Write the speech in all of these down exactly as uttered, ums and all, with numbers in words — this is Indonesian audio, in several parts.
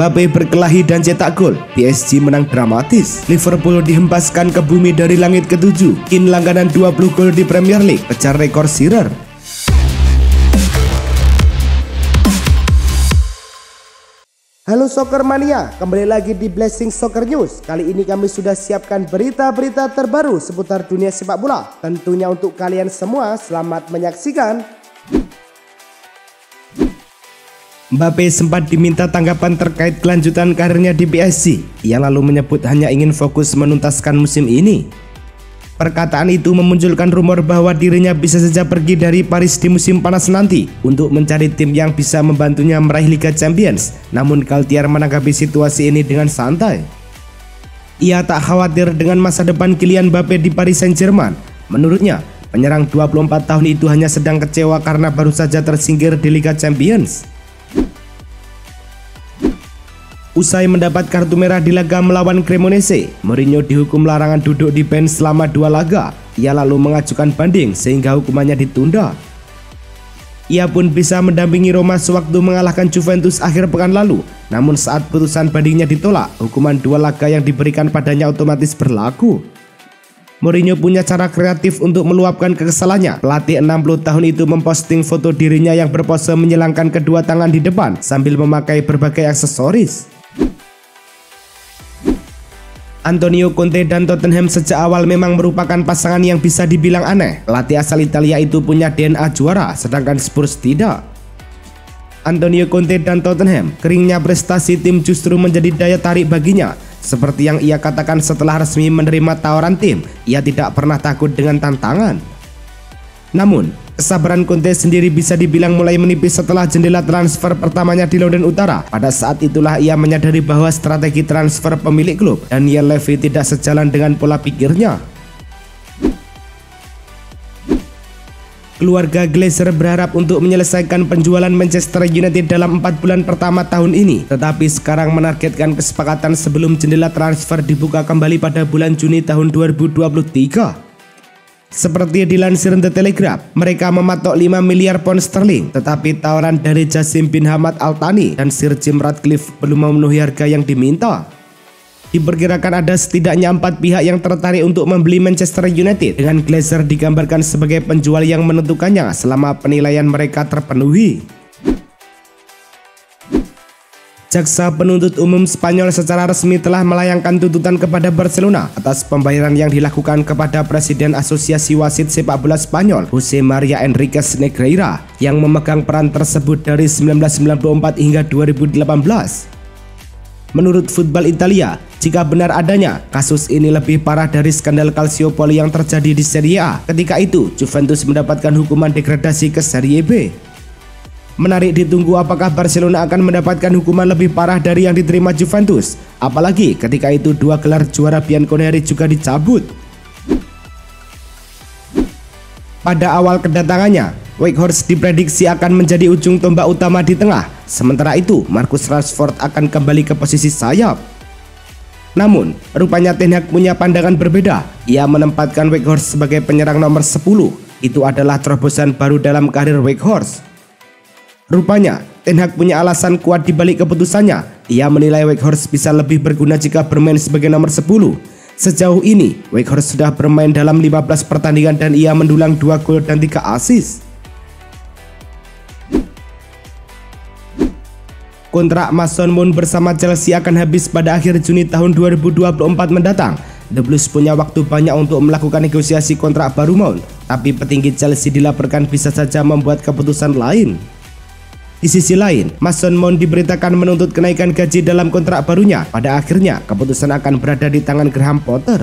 Mbappe berkelahi dan cetak gol. P S G menang dramatis. Liverpool dihempaskan ke bumi dari langit ketujuh. Kane langganan dua puluh gol di Premier League, pecah rekor Shearer. Halo Soccer Mania, kembali lagi di Blessing Soccer News. Kali ini kami sudah siapkan berita-berita terbaru seputar dunia sepak bola. Tentunya untuk kalian semua, selamat menyaksikan. Mbappe sempat diminta tanggapan terkait kelanjutan karirnya di P S G. Ia lalu menyebut hanya ingin fokus menuntaskan musim ini. Perkataan itu memunculkan rumor bahwa dirinya bisa saja pergi dari Paris di musim panas nanti untuk mencari tim yang bisa membantunya meraih Liga Champions. Namun Galtier menanggapi situasi ini dengan santai. Ia tak khawatir dengan masa depan Kylian Mbappe di Paris Saint-Germain. Menurutnya, penyerang dua puluh empat tahun itu hanya sedang kecewa karena baru saja tersingkir di Liga Champions. Usai mendapat kartu merah di laga melawan Cremonese, Mourinho dihukum larangan duduk di bench selama dua laga. Ia lalu mengajukan banding sehingga hukumannya ditunda. Ia pun bisa mendampingi Roma sewaktu mengalahkan Juventus akhir pekan lalu. Namun saat putusan bandingnya ditolak, hukuman dua laga yang diberikan padanya otomatis berlaku. Mourinho punya cara kreatif untuk meluapkan kekesalannya. Pelatih enam puluh tahun itu memposting foto dirinya yang berpose menyilangkan kedua tangan di depan sambil memakai berbagai aksesoris. Antonio Conte dan Tottenham sejak awal memang merupakan pasangan yang bisa dibilang aneh. Pelatih asal Italia itu punya D N A juara, sedangkan Spurs tidak. Antonio Conte dan Tottenham, keringnya prestasi tim justru menjadi daya tarik baginya. Seperti yang ia katakan setelah resmi menerima tawaran tim, ia tidak pernah takut dengan tantangan. Namun, kesabaran Conte sendiri bisa dibilang mulai menipis setelah jendela transfer pertamanya di London Utara. Pada saat itulah ia menyadari bahwa strategi transfer pemilik klub Daniel Levy tidak sejalan dengan pola pikirnya. Keluarga Glazer berharap untuk menyelesaikan penjualan Manchester United dalam empat bulan pertama tahun ini, tetapi sekarang menargetkan kesepakatan sebelum jendela transfer dibuka kembali pada bulan Juni tahun dua ribu dua puluh tiga. Seperti dilansir The Telegraph, mereka mematok lima miliar pound sterling, tetapi tawaran dari Jassim bin Hamad Al Thani dan Sir Jim Ratcliffe belum memenuhi harga yang diminta. Diperkirakan ada setidaknya empat pihak yang tertarik untuk membeli Manchester United, dengan Glazer digambarkan sebagai penjual yang menentukannya selama penilaian mereka terpenuhi. Jaksa penuntut umum Spanyol secara resmi telah melayangkan tuntutan kepada Barcelona atas pembayaran yang dilakukan kepada Presiden Asosiasi Wasit Sepak Bola Spanyol, Jose Maria Enriquez Negreira, yang memegang peran tersebut dari seribu sembilan ratus sembilan puluh empat hingga dua ribu delapan belas. Menurut Football Italia, jika benar adanya, kasus ini lebih parah dari skandal Calciopoli yang terjadi di Serie A. Ketika itu, Juventus mendapatkan hukuman degradasi ke Serie B. Menarik ditunggu apakah Barcelona akan mendapatkan hukuman lebih parah dari yang diterima Juventus. Apalagi ketika itu dua gelar juara Bianconeri juga dicabut. Pada awal kedatangannya, Weghorst diprediksi akan menjadi ujung tombak utama di tengah. Sementara itu, Marcus Rashford akan kembali ke posisi sayap. Namun, rupanya Ten Hag punya pandangan berbeda. Ia menempatkan Weghorst sebagai penyerang nomor sepuluh. Itu adalah terobosan baru dalam karir Weghorst. Rupanya, Ten Hag punya alasan kuat di balik keputusannya. Ia menilai Weghorst bisa lebih berguna jika bermain sebagai nomor sepuluh. Sejauh ini, Weghorst sudah bermain dalam lima belas pertandingan dan ia mendulang dua gol dan tiga assist. Kontrak Mason Mount bersama Chelsea akan habis pada akhir Juni tahun dua ribu dua puluh empat mendatang. The Blues punya waktu banyak untuk melakukan negosiasi kontrak baru Mount, tapi petinggi Chelsea dilaporkan bisa saja membuat keputusan lain. Di sisi lain, Mason Mount diberitakan menuntut kenaikan gaji dalam kontrak barunya. Pada akhirnya, keputusan akan berada di tangan Graham Potter.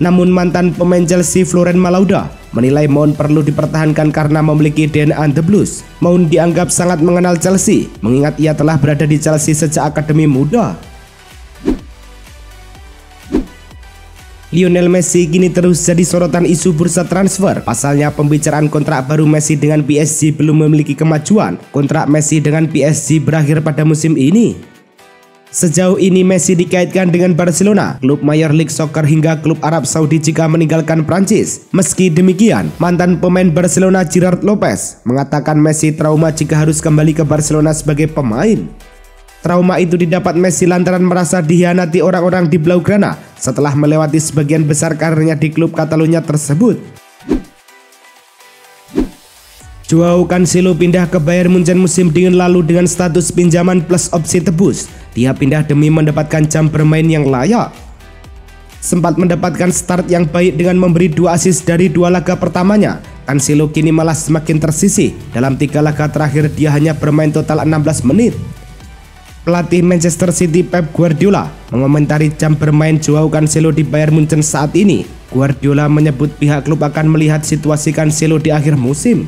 Namun mantan pemain Chelsea Florent Malouda menilai Mount perlu dipertahankan karena memiliki D N A The Blues. Mount dianggap sangat mengenal Chelsea, mengingat ia telah berada di Chelsea sejak akademi muda. Lionel Messi kini terus jadi sorotan isu bursa transfer. Pasalnya pembicaraan kontrak baru Messi dengan P S G belum memiliki kemajuan. Kontrak Messi dengan P S G berakhir pada musim ini. Sejauh ini Messi dikaitkan dengan Barcelona, klub Major League Soccer hingga klub Arab Saudi jika meninggalkan Prancis. Meski demikian, mantan pemain Barcelona Gerard Lopez mengatakan Messi trauma jika harus kembali ke Barcelona sebagai pemain. Trauma itu didapat Messi lantaran merasa dikhianati orang-orang di Blaugrana setelah melewati sebagian besar karirnya di klub Catalunya tersebut. Joao Cancelo pindah ke Bayern München musim dingin lalu dengan status pinjaman plus opsi tebus. Dia pindah demi mendapatkan jam bermain yang layak. Sempat mendapatkan start yang baik dengan memberi dua assist dari dua laga pertamanya. Cancelo kini malah semakin tersisih. Dalam tiga laga terakhir dia hanya bermain total enam belas menit. Pelatih Manchester City Pep Guardiola mengomentari jam bermain Joao Cancelo di Bayern München saat ini. Guardiola menyebut pihak klub akan melihat situasi Cancelo di akhir musim.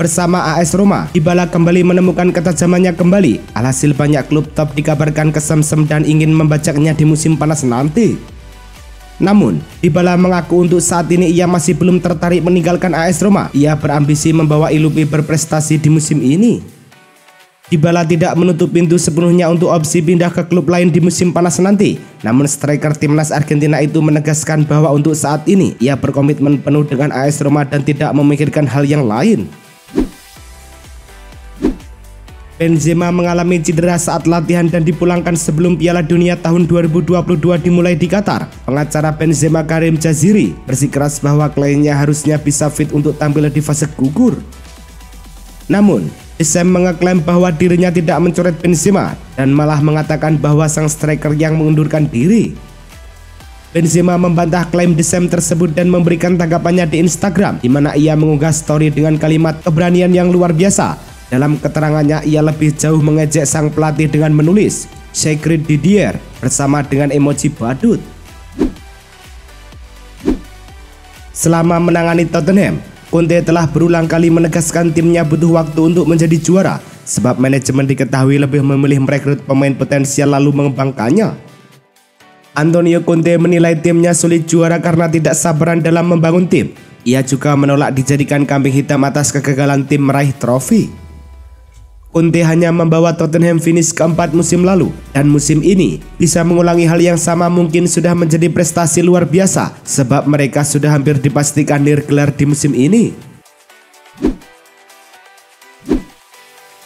Bersama A S Roma, Dybala kembali menemukan ketajamannya kembali. Alhasil banyak klub top dikabarkan kesemsem dan ingin membajaknya di musim panas nanti. Namun, Dybala mengaku untuk saat ini ia masih belum tertarik meninggalkan A S Roma. Ia berambisi membawa Ilupi berprestasi di musim ini. Dybala tidak menutup pintu sepenuhnya untuk opsi pindah ke klub lain di musim panas nanti. Namun striker timnas Argentina itu menegaskan bahwa untuk saat ini ia berkomitmen penuh dengan A S Roma dan tidak memikirkan hal yang lain. Benzema mengalami cedera saat latihan dan dipulangkan sebelum Piala Dunia tahun dua ribu dua puluh dua dimulai di Qatar. Pengacara Benzema Karim Jaziri bersikeras bahwa kliennya harusnya bisa fit untuk tampil di fase gugur. Namun, Deschamps mengeklaim bahwa dirinya tidak mencoret Benzema dan malah mengatakan bahwa sang striker yang mengundurkan diri. Benzema membantah klaim Deschamps tersebut dan memberikan tanggapannya di Instagram, di mana ia mengunggah story dengan kalimat keberanian yang luar biasa. Dalam keterangannya, ia lebih jauh mengejek sang pelatih dengan menulis "Secret Didier" bersama dengan emoji badut. Selama menangani Tottenham, Conte telah berulang kali menegaskan timnya butuh waktu untuk menjadi juara, sebab manajemen diketahui lebih memilih merekrut pemain potensial lalu mengembangkannya. Antonio Conte menilai timnya sulit juara karena tidak sabaran dalam membangun tim. Ia juga menolak dijadikan kambing hitam atas kegagalan tim meraih trofi. Conte hanya membawa Tottenham finish keempat musim lalu, dan musim ini bisa mengulangi hal yang sama mungkin sudah menjadi prestasi luar biasa sebab mereka sudah hampir dipastikan dirgelar di musim ini.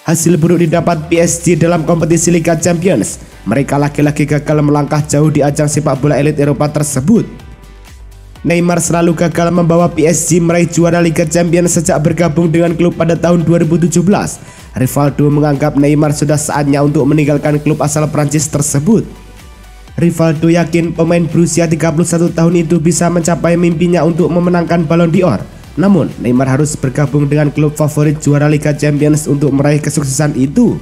Hasil buruk didapat P S G dalam kompetisi Liga Champions. Mereka lagi-lagi gagal melangkah jauh di ajang sepak bola elit Eropa tersebut. Neymar selalu gagal membawa P S G meraih juara Liga Champions sejak bergabung dengan klub pada tahun dua ribu tujuh belas. Rivaldo menganggap Neymar sudah saatnya untuk meninggalkan klub asal Prancis tersebut. Rivaldo yakin pemain berusia tiga puluh satu tahun itu bisa mencapai mimpinya untuk memenangkan Ballon d'Or. Namun, Neymar harus bergabung dengan klub favorit juara Liga Champions untuk meraih kesuksesan itu.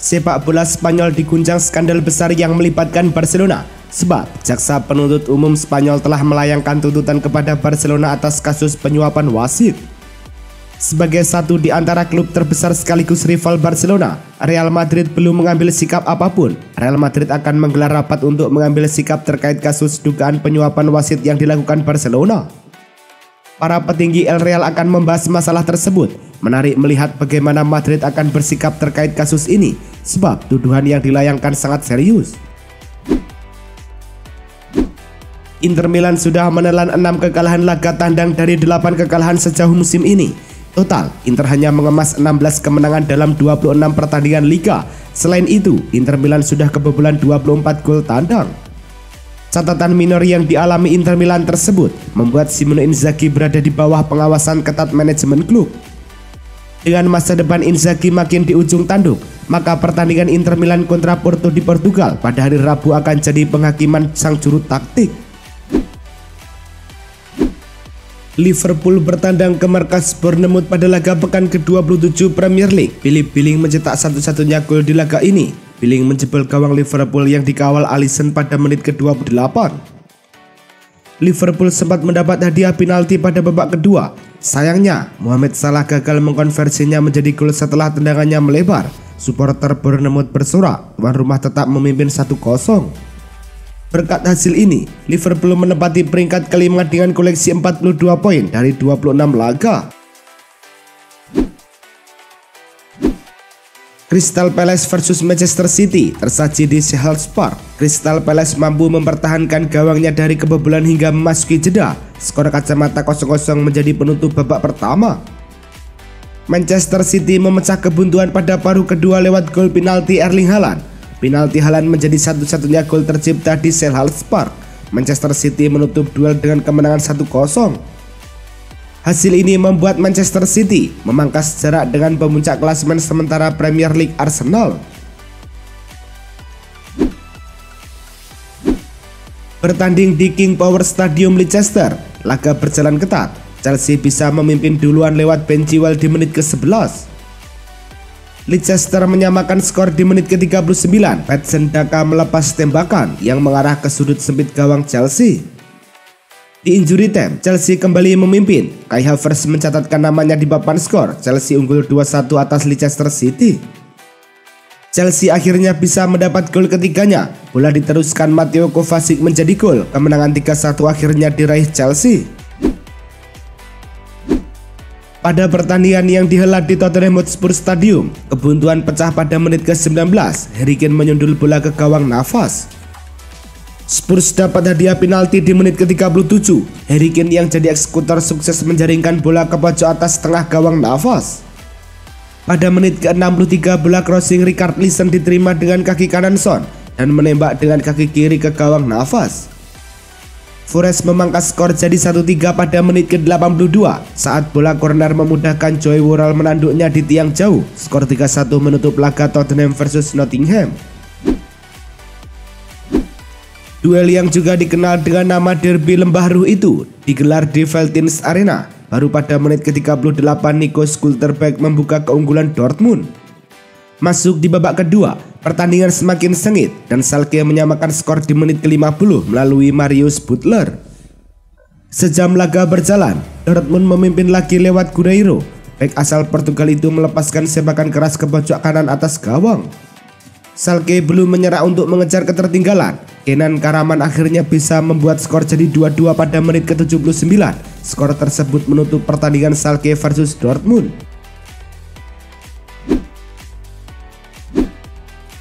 Sepak bola Spanyol diguncang skandal besar yang melibatkan Barcelona, sebab jaksa penuntut umum Spanyol telah melayangkan tuntutan kepada Barcelona atas kasus penyuapan wasit. Sebagai satu di antara klub terbesar sekaligus rival Barcelona, Real Madrid belum mengambil sikap apapun. Real Madrid akan menggelar rapat untuk mengambil sikap terkait kasus dugaan penyuapan wasit yang dilakukan Barcelona. Para petinggi El Real akan membahas masalah tersebut. Menarik melihat bagaimana Madrid akan bersikap terkait kasus ini, sebab tuduhan yang dilayangkan sangat serius. Inter Milan sudah menelan enam kekalahan laga tandang dari delapan kekalahan sejauh musim ini. Total, Inter hanya mengemas enam belas kemenangan dalam dua puluh enam pertandingan liga. Selain itu, Inter Milan sudah kebobolan dua puluh empat gol tandang. Catatan minor yang dialami Inter Milan tersebut membuat Simone Inzaghi berada di bawah pengawasan ketat manajemen klub. Dengan masa depan Inzaghi makin di ujung tanduk, maka pertandingan Inter Milan kontra Porto di Portugal pada hari Rabu akan jadi penghakiman sang juru taktik. Liverpool bertandang ke markas Bournemouth pada laga pekan ke dua puluh tujuh Premier League. Billy-Billing mencetak satu-satunya gol di laga ini. Billing menjebol gawang Liverpool yang dikawal Alisson pada menit ke dua puluh delapan. Liverpool sempat mendapat hadiah penalti pada babak kedua. Sayangnya, Mohamed Salah gagal mengkonversinya menjadi gol setelah tendangannya melebar. Suporter Bournemouth bersorak, tuan rumah tetap memimpin satu kosong. Berkat hasil ini, Liverpool menempati peringkat kelima dengan koleksi empat puluh dua poin dari dua puluh enam laga. Crystal Palace versus Manchester City tersaji di Selhurst Park. Crystal Palace mampu mempertahankan gawangnya dari kebobolan hingga memasuki jeda. Skor kacamata kosong kosong menjadi penutup babak pertama. Manchester City memecah kebuntuan pada paruh kedua lewat gol penalti Erling Haaland. Penalti Haaland menjadi satu-satunya gol tercipta di Selhurst Park. Manchester City menutup duel dengan kemenangan satu kosong. Hasil ini membuat Manchester City memangkas jarak dengan pemuncak klasemen sementara Premier League Arsenal. Bertanding di King Power Stadium Leicester, laga berjalan ketat. Chelsea bisa memimpin duluan lewat Ben Chilwell di menit ke sebelas. Leicester menyamakan skor di menit ke tiga puluh sembilan, Patson Daka melepas tembakan yang mengarah ke sudut sempit gawang Chelsea. Di injury time, Chelsea kembali memimpin. Kai Havertz mencatatkan namanya di papan skor. Chelsea unggul dua satu atas Leicester City. Chelsea akhirnya bisa mendapat gol ketiganya. Bola diteruskan Mateo Kovacic menjadi gol. Kemenangan tiga satu akhirnya diraih Chelsea. Pada pertandingan yang dihelat di Tottenham Hotspur Stadium, kebuntuan pecah pada menit ke sembilan belas, Harry Kane menyundul bola ke gawang Navas. Spurs dapat hadiah penalti di menit ke tiga puluh tujuh, Harry Kane yang jadi eksekutor sukses menjaringkan bola ke pojok atas tengah gawang Navas. Pada menit ke enam puluh tiga, bola crossing Richard Lisson diterima dengan kaki kanan Son dan menembak dengan kaki kiri ke gawang Navas. Forest memangkas skor jadi satu tiga pada menit ke delapan puluh dua saat bola corner memudahkan Joey Worrell menanduknya di tiang jauh. Skor tiga satu menutup laga Tottenham versus Nottingham. Duel yang juga dikenal dengan nama derby Lembah Ruh itu digelar di Veltins Arena. Baru pada menit ke tiga puluh delapan Nico Schlotterbeck membuka keunggulan Dortmund. Masuk di babak kedua, pertandingan semakin sengit dan Schalke menyamakan skor di menit ke lima puluh melalui Marius Butler. Sejam laga berjalan, Dortmund memimpin lagi lewat Guerreiro. Bek asal Portugal itu melepaskan sepakan keras ke pojok kanan atas gawang. Schalke belum menyerah untuk mengejar ketertinggalan. Kenan Karaman akhirnya bisa membuat skor jadi dua dua pada menit ke tujuh puluh sembilan. Skor tersebut menutup pertandingan Schalke versus Dortmund.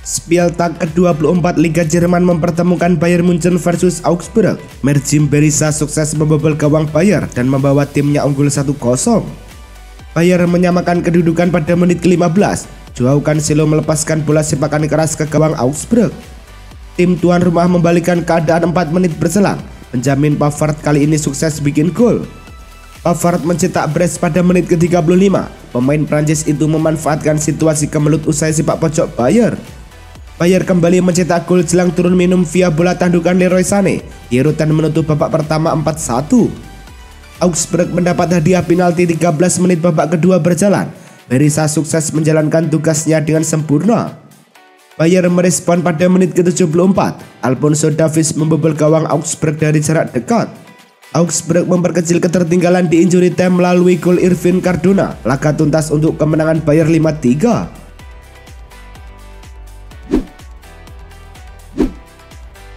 Spieltag ke dua puluh empat Liga Jerman mempertemukan Bayern München versus Augsburg. Merjim Berisa sukses membobol gawang Bayern dan membawa timnya unggul satu kosong. Bayern menyamakan kedudukan pada menit ke lima belas. Joao Cancelo melepaskan bola sepakan keras ke gawang Augsburg. Tim tuan rumah membalikan keadaan empat menit berselang. Benjamin Pavard kali ini sukses bikin gol. Pavard mencetak brace pada menit ke tiga puluh lima. Pemain Prancis itu memanfaatkan situasi kemelut usai sepak pojok Bayern. Bayern kembali mencetak gol jelang turun minum via bola tandukan Leroy Sané. Giroud menutup babak pertama empat satu. Augsburg mendapat hadiah penalti tiga belas menit babak kedua berjalan. Berisa sukses menjalankan tugasnya dengan sempurna. Bayern merespon pada menit ke tujuh puluh empat. Alphonso Davies membobol gawang Augsburg dari jarak dekat. Augsburg memperkecil ketertinggalan di injury time melalui gol Irvin Cardona. Laga tuntas untuk kemenangan Bayern lima tiga.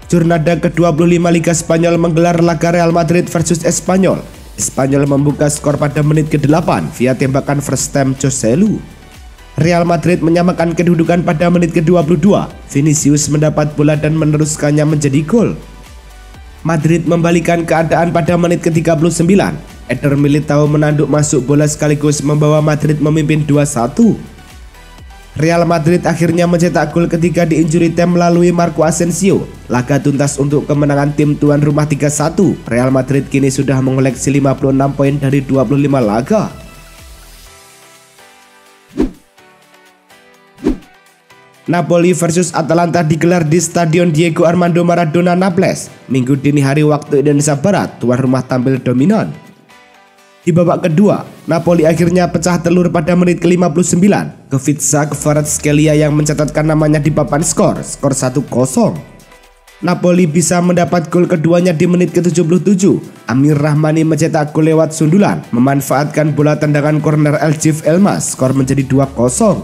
Jurnada ke dua puluh lima Liga Spanyol menggelar laga Real Madrid versus Espanyol. Espanyol membuka skor pada menit ke delapan via tembakan first time Jose Lu. Real Madrid menyamakan kedudukan pada menit ke dua puluh dua. Vinicius mendapat bola dan meneruskannya menjadi gol. Madrid membalikan keadaan pada menit ke tiga puluh sembilan. Eder Militao menanduk masuk bola sekaligus membawa Madrid memimpin dua satu. Real Madrid akhirnya mencetak gol ketiga di injury time melalui Marco Asensio. Laga tuntas untuk kemenangan tim tuan rumah tiga satu. Real Madrid kini sudah mengoleksi lima puluh enam poin dari dua puluh lima laga. Napoli versus Atalanta digelar di Stadion Diego Armando Maradona Naples. Minggu dini hari waktu Indonesia Barat, tuan rumah tampil dominan. Di babak kedua, Napoli akhirnya pecah telur pada menit ke lima puluh sembilan. Kvica Kvaratskhelia yang mencatatkan namanya di papan skor, skor satu kosong. Napoli bisa mendapat gol keduanya di menit ke tujuh puluh tujuh. Amir Rahmani mencetak gol lewat sundulan, memanfaatkan bola tendangan corner Elcif Elmas, skor menjadi dua kosong.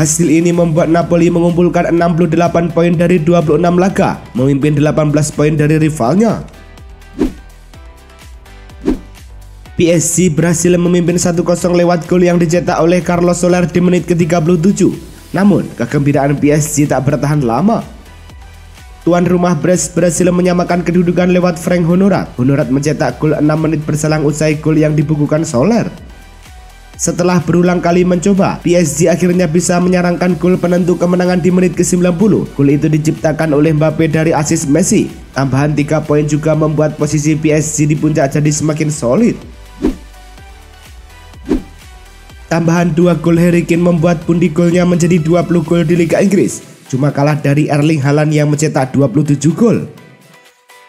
Hasil ini membuat Napoli mengumpulkan enam puluh delapan poin dari dua puluh enam laga, memimpin delapan belas poin dari rivalnya. P S G berhasil memimpin satu kosong lewat gol yang dicetak oleh Carlos Soler di menit ke tiga puluh tujuh. Namun, kegembiraan P S G tak bertahan lama. Tuan rumah Brest berhasil menyamakan kedudukan lewat Frank Honorat. Honorat mencetak gol enam menit berselang usai gol yang dibukukan Soler. Setelah berulang kali mencoba, P S G akhirnya bisa menyarangkan gol penentu kemenangan di menit ke-sembilan puluh. Gol itu diciptakan oleh Mbappe dari assist Messi. Tambahan tiga poin juga membuat posisi P S G di puncak jadi semakin solid. Tambahan dua gol Harry Kane membuat pundi golnya menjadi dua puluh gol di Liga Inggris. Cuma kalah dari Erling Haaland yang mencetak dua puluh tujuh gol.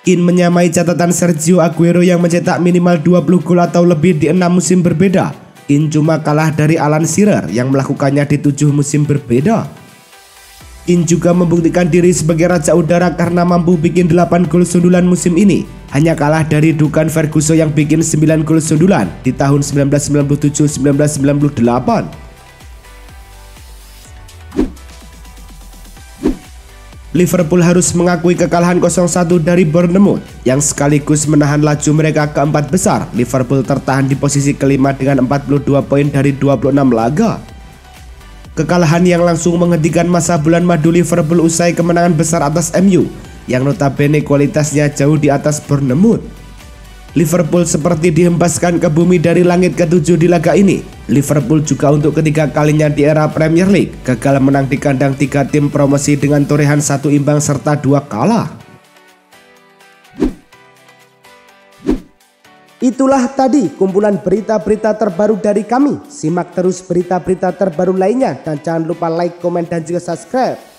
Kane menyamai catatan Sergio Aguero yang mencetak minimal dua puluh gol atau lebih di enam musim berbeda. Kane cuma kalah dari Alan Shearer yang melakukannya di tujuh musim berbeda. Kane juga membuktikan diri sebagai raja udara karena mampu bikin delapan gol sundulan musim ini. Hanya kalah dari Duncan Ferguson yang bikin sembilan gol sundulan di tahun sembilan belas sembilan puluh tujuh sampai sembilan belas sembilan puluh delapan. Liverpool harus mengakui kekalahan nol satu dari Bournemouth yang sekaligus menahan laju mereka ke empat besar. Liverpool tertahan di posisi kelima dengan empat puluh dua poin dari dua puluh enam laga. Kekalahan yang langsung menghentikan masa bulan madu Liverpool usai kemenangan besar atas M U yang notabene kualitasnya jauh di atas Bournemouth. Liverpool seperti dihempaskan ke bumi dari langit ketujuh di laga ini. Liverpool juga untuk ketiga kalinya di era Premier League gagal menang di kandang tiga tim promosi dengan torehan satu imbang serta dua kalah. Itulah tadi kumpulan berita-berita terbaru dari kami. Simak terus berita-berita terbaru lainnya dan jangan lupa like, komen, dan juga subscribe.